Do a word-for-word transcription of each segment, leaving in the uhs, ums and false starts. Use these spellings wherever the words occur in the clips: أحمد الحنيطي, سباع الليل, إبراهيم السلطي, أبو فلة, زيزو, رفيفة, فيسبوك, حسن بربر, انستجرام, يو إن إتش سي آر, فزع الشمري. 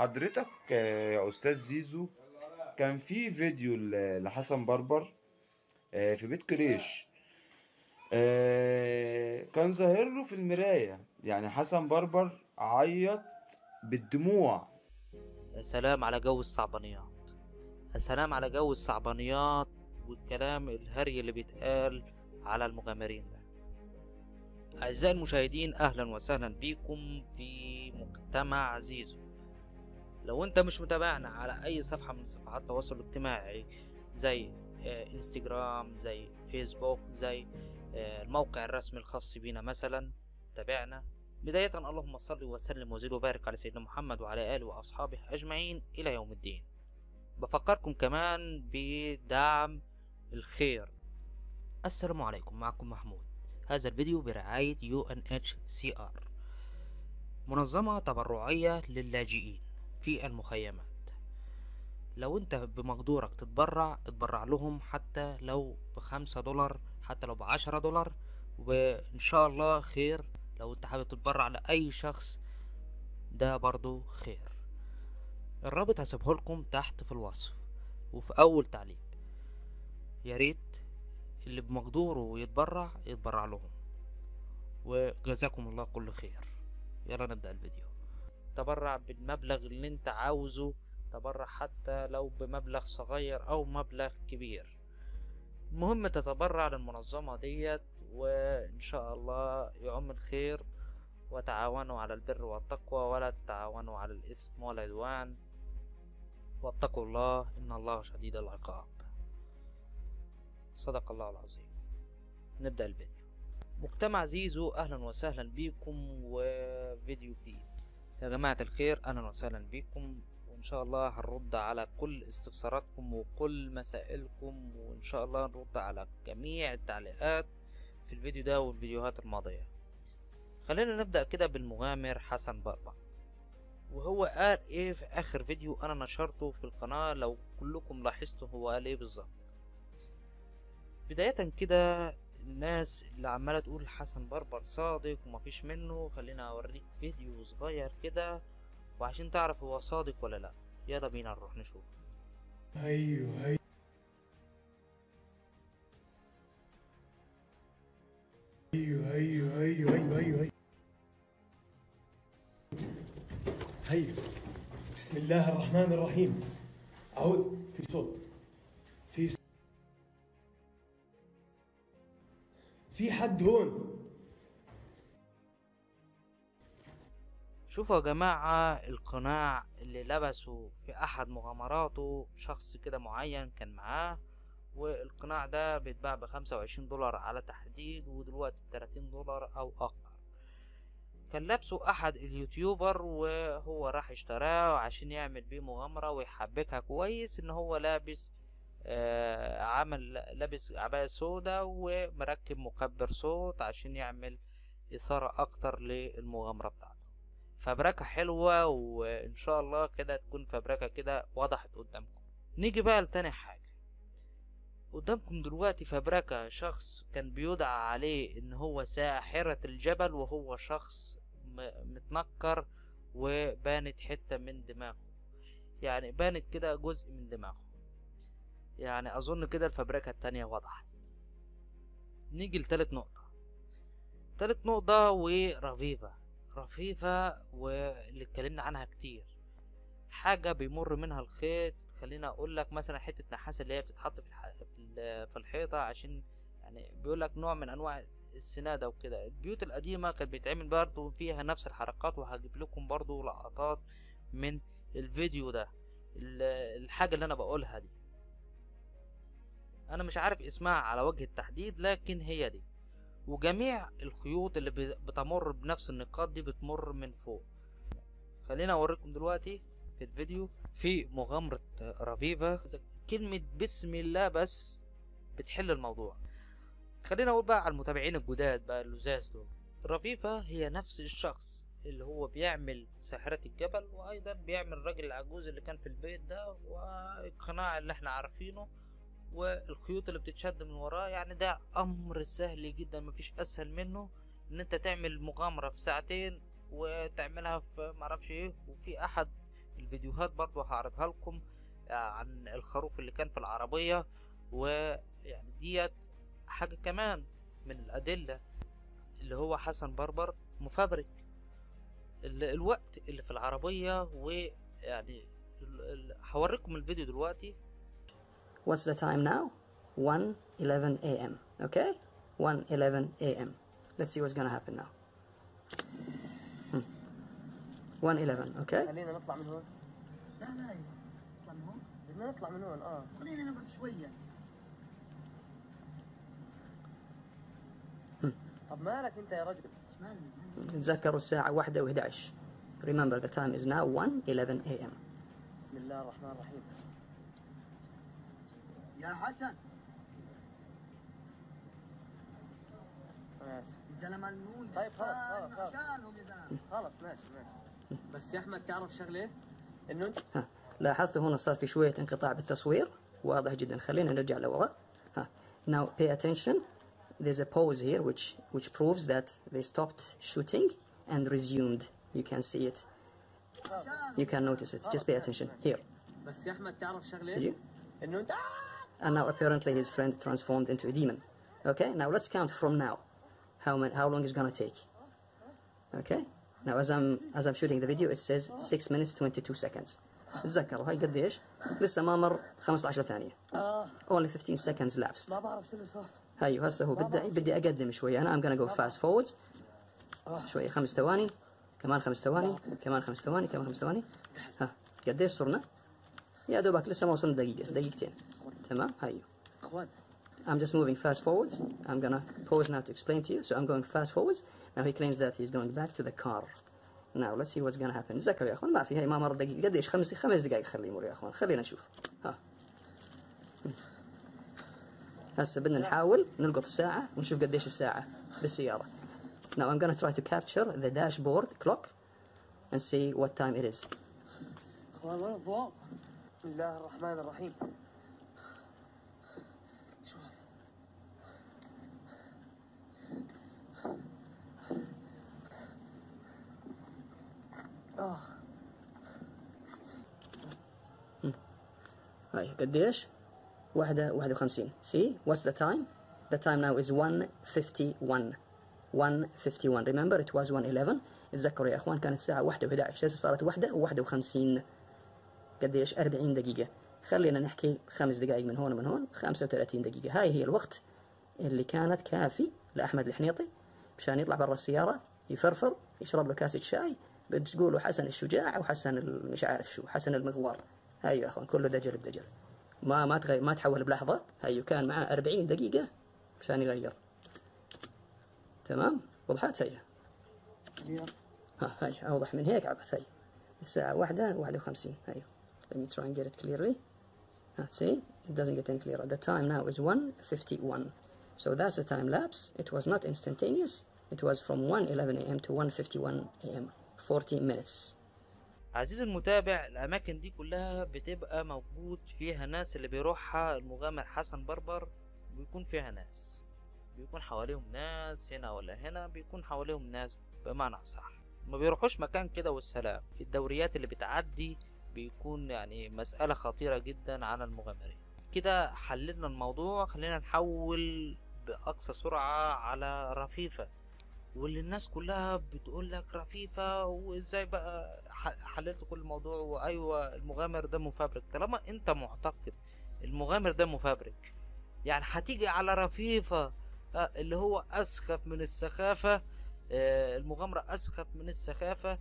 حضرتك يا أستاذ زيزو، كان في فيديو لحسن بربر في بيت كريش، كان ظاهر له في المراية يعني حسن بربر عيط بالدموع. سلام على جو الصعبانيات، سلام على جو الصعبانيات والكلام الهري اللي بيتقال على المغامرين ده. أعزائي المشاهدين، أهلا وسهلا بيكم في مجتمع زيزو. لو أنت مش متابعنا على أي صفحة من صفحات التواصل الاجتماعي زي انستجرام، زي فيسبوك، زي الموقع الرسمي الخاص بينا مثلا، تابعنا. بداية اللهم صل وسلم وزد وبارك على سيدنا محمد وعلى آله وأصحابه أجمعين إلى يوم الدين. بفكركم كمان بدعم الخير. السلام عليكم، معكم محمود. هذا الفيديو برعاية يو إن إتش سي آر، منظمة تبرعية للاجئين في المخيمات. لو انت بمقدورك تتبرع اتبرع لهم، حتى لو بخمسة دولار، حتى لو بعشرة دولار، وان شاء الله خير. لو انت حابب تتبرع لأي شخص ده برضو خير. الرابط هسيبه لكم تحت في الوصف وفي اول تعليق. يا ريت اللي بمقدوره يتبرع يتبرع لهم، وجزاكم الله كل خير. يلا نبدأ الفيديو. تبرع بالمبلغ اللي انت عاوزه، تبرع حتى لو بمبلغ صغير او مبلغ كبير، المهم تتبرع للمنظمة ديت، وان شاء الله يعم الخير. وتعاونوا على البر والتقوى، ولا تتعاونوا على الإثم والعدوان، واتقوا الله إن الله شديد العقاب. صدق الله العظيم. نبدأ الفيديو. مجتمع زيزو، أهلا وسهلا بيكم وفيديو جديد. يا جماعة الخير، أهلا وسهلا بيكم، وإن شاء الله هنرد على كل استفساراتكم وكل مسائلكم، وإن شاء الله نرد على جميع التعليقات في الفيديو ده والفيديوهات الماضية. خلينا نبدأ كده بالمغامر حسن بربر، وهو قال ايه في اخر فيديو انا نشرته في القناة. لو كلكم لاحظتوا هو قال ايه بالظبط. بداية كده، الناس اللي عمالة تقول حسن بربر صادق ومفيش منه، خلينا اوريك فيديو صغير كده وعشان تعرف هو صادق ولا لا. يلا بينا نروح نشوف. ايوه ايوه ايوه ايوه ايوه ايوه ايوه ايوه هيا. بسم الله الرحمن الرحيم. أعوذ. في صوت، في صوت. في حد هون. شوفوا يا جماعة القناع اللي لبسه في أحد مغامراته شخص كده معين كان معاه، والقناع ده بيتباع بخمسة وعشرين دولار على تحديد، ودلوقتي بتلاتين دولار أو أكتر. كان لابسه احد اليوتيوبر، وهو راح اشتراه عشان يعمل بيه مغامرة ويحبكها كويس ان هو لابس آه عمل لابس عباية سودا ومركب مكبر صوت عشان يعمل اثارة اكتر للمغامرة بتاعته. فبركة حلوة، وان شاء الله كده تكون فبركة كده وضحت قدامكم. نيجي بقى لتاني حاجة قدامكم دلوقتي. فبركة شخص كان بيدعى عليه ان هو ساحرة الجبل، وهو شخص متنكر وبانت حتة من دماغه، يعني بانت كده جزء من دماغه. يعني اظن كده الفبركة التانية وضحت. نيجي لتالت نقطة. تالت نقطة ورفيفة. رفيفة واللي اتكلمنا عنها كتير، حاجة بيمر منها الخيط. خلينا اقول لك مثلا حته نحاس اللي هي بتتحط في الح... في الحيطه، عشان يعني بيقول لك نوع من انواع السناده وكده. البيوت القديمه كانت بيتعمل برضه فيها نفس الحركات، وهجيب لكم برضه لقطات من الفيديو ده. الحاجه اللي انا بقولها دي انا مش عارف اسمها على وجه التحديد، لكن هي دي. وجميع الخيوط اللي بتمر بنفس النقاط دي بتمر من فوق. خلينا اوريكم دلوقتي في الفيديو في مغامرة رفيفة. كلمة بسم الله بس بتحل الموضوع. خلينا اقول بقى على المتابعين الجداد بقى اللزاز دول. رفيفة هي نفس الشخص اللي هو بيعمل ساحرة الجبل، وايضا بيعمل الراجل العجوز اللي كان في البيت ده، والقناع اللي احنا عارفينه، والخيوط اللي بتتشد من وراه. يعني ده امر سهل جدا، مفيش اسهل منه ان انت تعمل مغامرة في ساعتين وتعملها في معرفش ايه. وفي احد الفيديوهات برضو هعرضها لكم عن الخروف اللي كان في العربية، ويعني ديت حاجة كمان من الأدلة اللي هو حسن بربر مفبرك. الوقت اللي في العربية، ويعني هوريكم الفيديو دلوقتي. What's the time now? one eleven a m Okay? one eleven a m Let's see what's gonna happen now. one eleven Okay? خلينا نطلع من هون. لا لا نطلع من هون. بدنا نطلع من هون اه. خلينا نقعد شوية. طب مالك انت يا رجل؟ تتذكروا الساعة واحدة وإحداعش. Remember the time is now one eleven a m بسم الله الرحمن الرحيم. يا حسن يا زلمة المول، طيب خلاص خلاص خلاص ماشي ماشي. بس يا أحمد تعرف شغلة؟ إنه أنت لاحظت هنا صار في شوية انقطاع بالتصوير واضح جدا. خلينا نرجع لورا. ها now pay attention. There's a pause here which which proves that they stopped shooting and resumed. You can see it. You can notice it. Just pay attention here. بس يا أحمد تعرف شغلة؟ إنه أنت And now apparently his friend transformed into a demon. Okay, now let's count from now. How many, how long is gonna take? Okay. Now as I'm as I'm shooting the video, it says six minutes twenty-two seconds. تذكروا هاي قديش؟ لسه ما مر خمسة عشر ثانية. Only fifteen seconds lapsed. ما بعرف شو اللي صار. هاي هسه هو بدعي بدي أقدم شوية أنا. I'm gonna go fast forwards. شوية خمس ثواني، كمان خمس ثواني، كمان خمس ثواني، كمان خمس ثواني. ها قديش صرنا؟ يا دوبك لسه ما وصلنا دقيقة دقيقتين. تمام هاي. I'm just moving fast forwards. I'm gonna pause now to explain to you. So I'm going fast forwards. Now he claims that he's going back to the car. Now let's see what's gonna happen. تذكروا يا اخوان ما في هي ما مرت دقيقة قديش؟ خمس خمس دقائق خليه يمر يا اخوان. خلينا نشوف. ها هسه بدنا نحاول نلقط الساعة ونشوف قديش الساعة بالسيارة. Now I'm gonna try to capture the dashboard clock and see what time it is. بسم الله الرحمن الرحيم. شو هذا؟ هاي قديش؟ واحدة واحد وخمسين. See what's the time? The time now is one fifty-one. one fifty-one. Remember it was one eleven. تذكروا يا اخوان كانت الساعة واحدة وإحداعش، هسه صارت واحدة وواحد وخمسين. قديش؟ أربعين دقيقة. خلينا نحكي خمس دقائق من هون ومن هون، خمسة وثلاثين دقيقة. هاي هي الوقت اللي كانت كافي لأحمد الحنيطي مشان يطلع برا السيارة يفرفر يشرب له كاسة شاي بتقولوا حسن الشجاع وحسن مش عارف شو حسن المغوار. هاي يا أخوان كله دجل بدجل، ما ما تغير ما تحول بلحظة. هاي كان معاه أربعين دقيقة مشان يغير. تمام وضحت هي؟ ها هاي أوضح من هيك عبث. هاي الساعة واحدة واحد وخمسين. هاي Let me try and get it clearly. Ah, see, it doesn't get any clearer. The time now is one fifty-one. So that's the time lapse. It was not instantaneous. It was from one eleven a m to one fifty-one a m forty minutes. عزيزي المتابع، الأماكن دي كلها بتبقى موجود فيها ناس اللي بيروحها المغامر حسن بربر، بيكون فيها ناس، بيكون حواليهم ناس هنا ولا هنا، بيكون حواليهم ناس بمعنى صح. ما بيروحوش مكان كده والسلام. الدوريات اللي بتعدي بيكون يعني مسألة خطيرة جدا على المغامرين. كده حللنا الموضوع. خلينا نحول بأقصى سرعة على رفيفة، واللي الناس كلها بتقول لك رفيفة وازاي بقى حللت كل الموضوع وايوه المغامر ده مفبرك. طالما انت معتقد المغامر ده مفبرك، يعني هتيجي على رفيفة اللي هو اسخف من السخافة، المغامرة اسخف من السخافة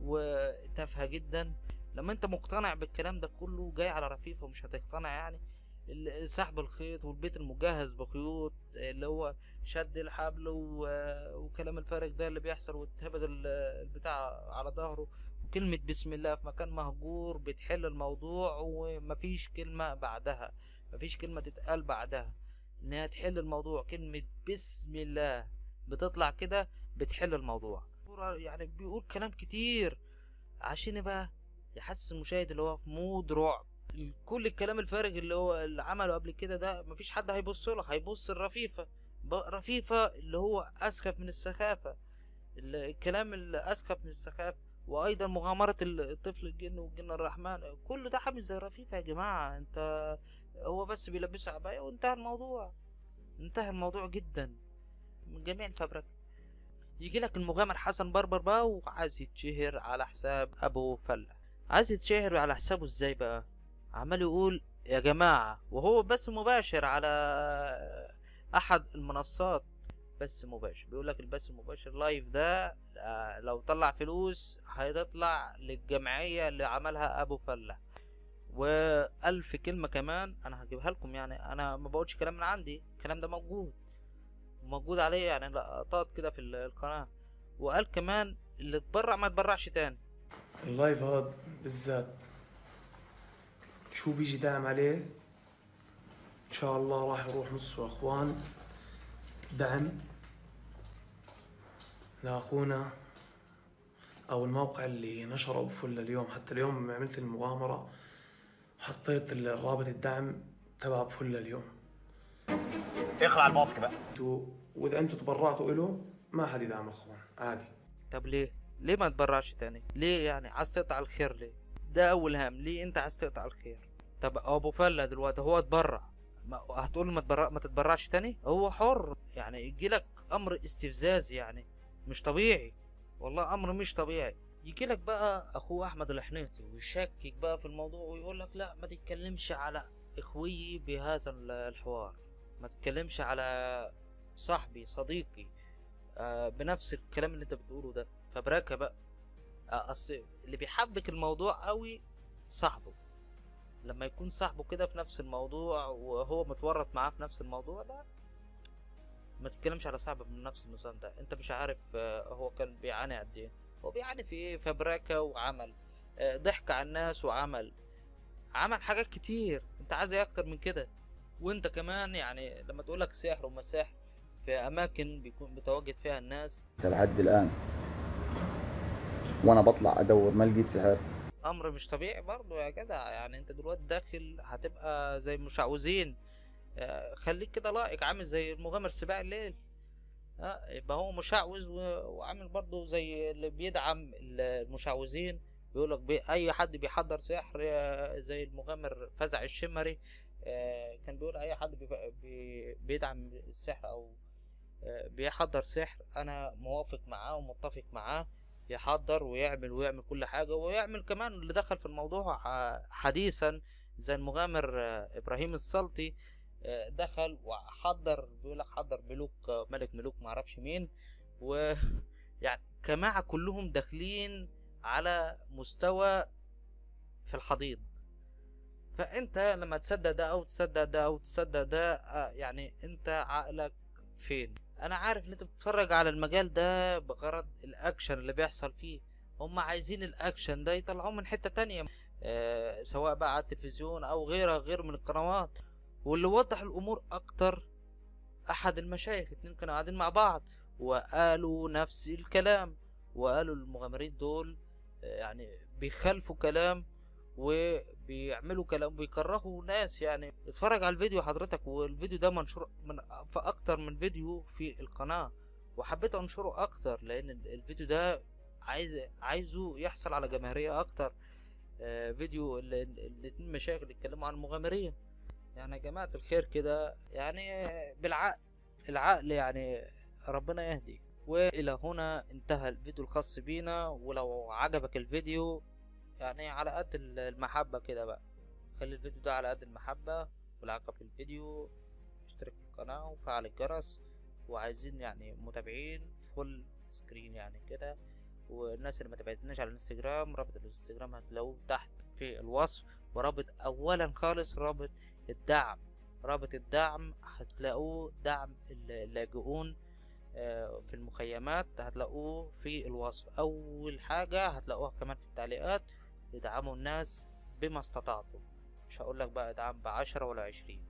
وتافهة جدا. لما انت مقتنع بالكلام ده كله جاي على رفيفة ومش هتقتنع. يعني سحب الخيط والبيت المجهز بخيوط اللي هو شد الحبل وكلام الفارغ ده اللي بيحصل، واتهبد البتاع على ظهره، وكلمة بسم الله في مكان مهجور بتحل الموضوع، ومفيش كلمة بعدها مفيش كلمة تتقال بعدها انها تحل الموضوع. كلمة بسم الله بتطلع كده بتحل الموضوع. يعني بيقول كلام كتير عشان بقى يحسس المشاهد اللي هو في مود رعب. كل الكلام الفارغ اللي هو اللي عمله قبل كده ده مفيش حد هيبص له، هيبص لرفيفة. رفيفة اللي هو اسخف من السخافة، الكلام اللي اسخف من السخافة، وايضا مغامرة الطفل الجن والجن الرحمن، كل ده حابب زي رفيفة يا جماعة. انت هو بس بيلبسه عباية وانتهى الموضوع، انتهى الموضوع جدا من جميع الفبرك. يجي لك المغامر حسن بربر بقى وعايز يتشهر على حساب ابو فلة. عايز يتشهر على حسابه ازاي بقى؟ عمال يقول يا جماعة، وهو بس مباشر على احد المنصات، بس مباشر، بيقولك البث المباشر لايف ده لو طلع فلوس هيتطلع للجمعية اللي عملها ابو فلة، والف كلمة كمان انا هجيبها لكم. يعني انا ما بقولش كلام من عندي، الكلام ده موجود موجود عليه يعني لقطات كده في القناة. وقال كمان اللي اتبرع ما يتبرعش تاني. اللايف هاد بالذات شو بيجي دعم عليه ان شاء الله راح يروح نصه اخوان دعم لاخونا او الموقع اللي نشره ابو فلة اليوم. حتى اليوم عملت المغامره وحطيت الرابط الدعم تبع ابو فلة اليوم. اخلع الموافقه بقى، واذا انتم تبرعتوا له ما حد يدعم اخوان عادي. طب ليه؟ ليه ما تبرعش تاني؟ ليه يعني عايز تقطع الخير ليه؟ ده اول هام، ليه انت عايز تقطع الخير؟ طب ابو فلة دلوقتي هو اتبرع، ما هتقول ما تبرع ما تتبرعش تاني؟ هو حر يعني. يجيلك امر استفزاز يعني مش طبيعي، والله امر مش طبيعي. يجيلك بقى اخوه احمد الحنيطي ويشكك بقى في الموضوع ويقولك لا ما تتكلمش على اخوي بهذا الحوار، ما تتكلمش على صاحبي صديقي آه بنفس الكلام اللي انت بتقوله ده. فبركه بقى آه اصل اللي بيحبك الموضوع قوي صاحبه، لما يكون صاحبه كده في نفس الموضوع وهو متورط معاه في نفس الموضوع ده، ما تتكلمش على صاحبه من نفس النظام ده. انت مش عارف هو كان بيعاني قد ايه، هو بيعاني في ايه، فبركه وعمل ضحك على الناس وعمل عمل حاجات كتير. انت عايز ايه اكتر من كده؟ وانت كمان يعني لما تقولك سحر ومساحر في اماكن بيكون بتواجد فيها الناس لحد الان، وانا بطلع ادور ما لقيت سحر، امر مش طبيعي برضه يا جدع. يعني انت دلوقتي داخل هتبقى زي المشعوذين، خليك كده لائق، عامل زي المغامر سباع الليل، ها يبقى هو مشعوذ وعامل برضه زي اللي بيدعم المشعوذين، بيقولك بي اي حد بيحضر سحر زي المغامر فزع الشمري كان بيقول اي حد بي بيدعم السحر او بيحضر سحر انا موافق معاه ومتفق معاه، يحضر ويعمل ويعمل كل حاجة، ويعمل كمان اللي دخل في الموضوع حديثا زي المغامر إبراهيم السلطي، دخل وحضر بيقولك حضر ملوك ملك ملوك معرفش مين، ويعني جماعة كلهم داخلين على مستوى في الحضيض. فأنت لما تصدق ده أو تصدق ده أو تصدق ده يعني أنت عقلك فين؟ انا عارف ان انت بتتفرج على المجال ده بغرض الاكشن اللي بيحصل فيه، هم عايزين الاكشن ده يطلعوه من حتة تانية أه سواء بقى على التلفزيون او غيرها غير من القنوات. واللي وضح الامور اكتر احد المشايخ، اتنين كانوا قاعدين مع بعض وقالوا نفس الكلام، وقالوا المغامرين دول يعني بيخالفوا كلام وبيعملوا كلام بيكرهوا ناس. يعني اتفرج على الفيديو حضرتك، والفيديو ده منشور من في اكتر من فيديو في القناة، وحبيت انشره اكتر لان الفيديو ده عايز عايزه يحصل على جماهيرية اكتر. آه فيديو الاتنين مشايخ اللي اتكلموا عن المغامرين. يعني يا جماعة الخير كده يعني بالعقل، العقل يعني ربنا يهدي. والى هنا انتهى الفيديو الخاص بينا، ولو عجبك الفيديو يعني على قد المحبة كده بقى، خلي الفيديو ده على قد المحبة والعلاقة بالفيديو، اشترك في القناة وفعل الجرس، وعايزين يعني متابعين فول سكرين يعني كده. والناس اللي ما تابعتناش على الانستجرام، رابط الانستجرام هتلاقوه تحت في الوصف، ورابط اولا خالص رابط الدعم، رابط الدعم هتلاقوه دعم اللاجئون في المخيمات هتلاقوه في الوصف اول حاجة، هتلاقوها كمان في التعليقات. ادعموا الناس بما استطعتم، مش هقولك بقى ادعم بعشرة ولا عشرين،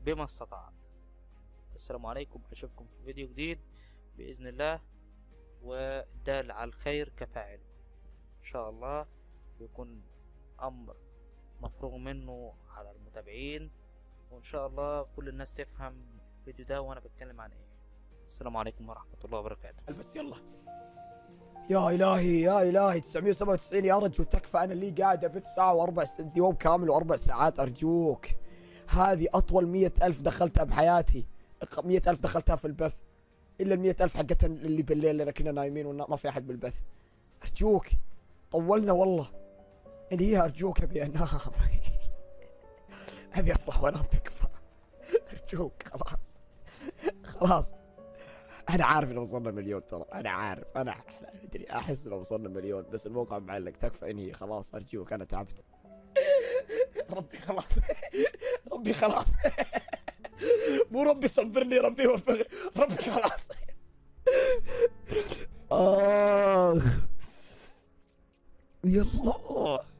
بما استطعت. السلام عليكم، اشوفكم في فيديو جديد باذن الله، والدال على الخير كفاعل ان شاء الله، يكون امر مفروغ منه على المتابعين، وان شاء الله كل الناس تفهم الفيديو ده وانا بتكلم عن ايه. السلام عليكم ورحمة الله وبركاته. البس يلا. يا الهي يا الهي تسعمية وسبعة وتسعين يا رجل تكفى، انا اللي قاعد ابث ساعه واربع يوم كامل واربع ساعات ارجوك. هذه اطول مئة ألف دخلتها بحياتي، مئة ألف دخلتها في البث، الا ال مئة ألف حقتها اللي بالليل اللي كنا نايمين وما في احد بالبث. ارجوك طولنا والله، انهيها ارجوك، ابي انام ابي افرح وانام تكفى ارجوك خلاص خلاص. أنا عارف لو وصلنا مليون ترى، أنا عارف، أنا أدري، أحس لو وصلنا مليون بس الموقع معلق، تكفى انهي خلاص أرجوك أنا تعبت. ربي خلاص ربي خلاص مو ربي صبرني، ربي وفقني، ربي خلاص. آخ يا الله.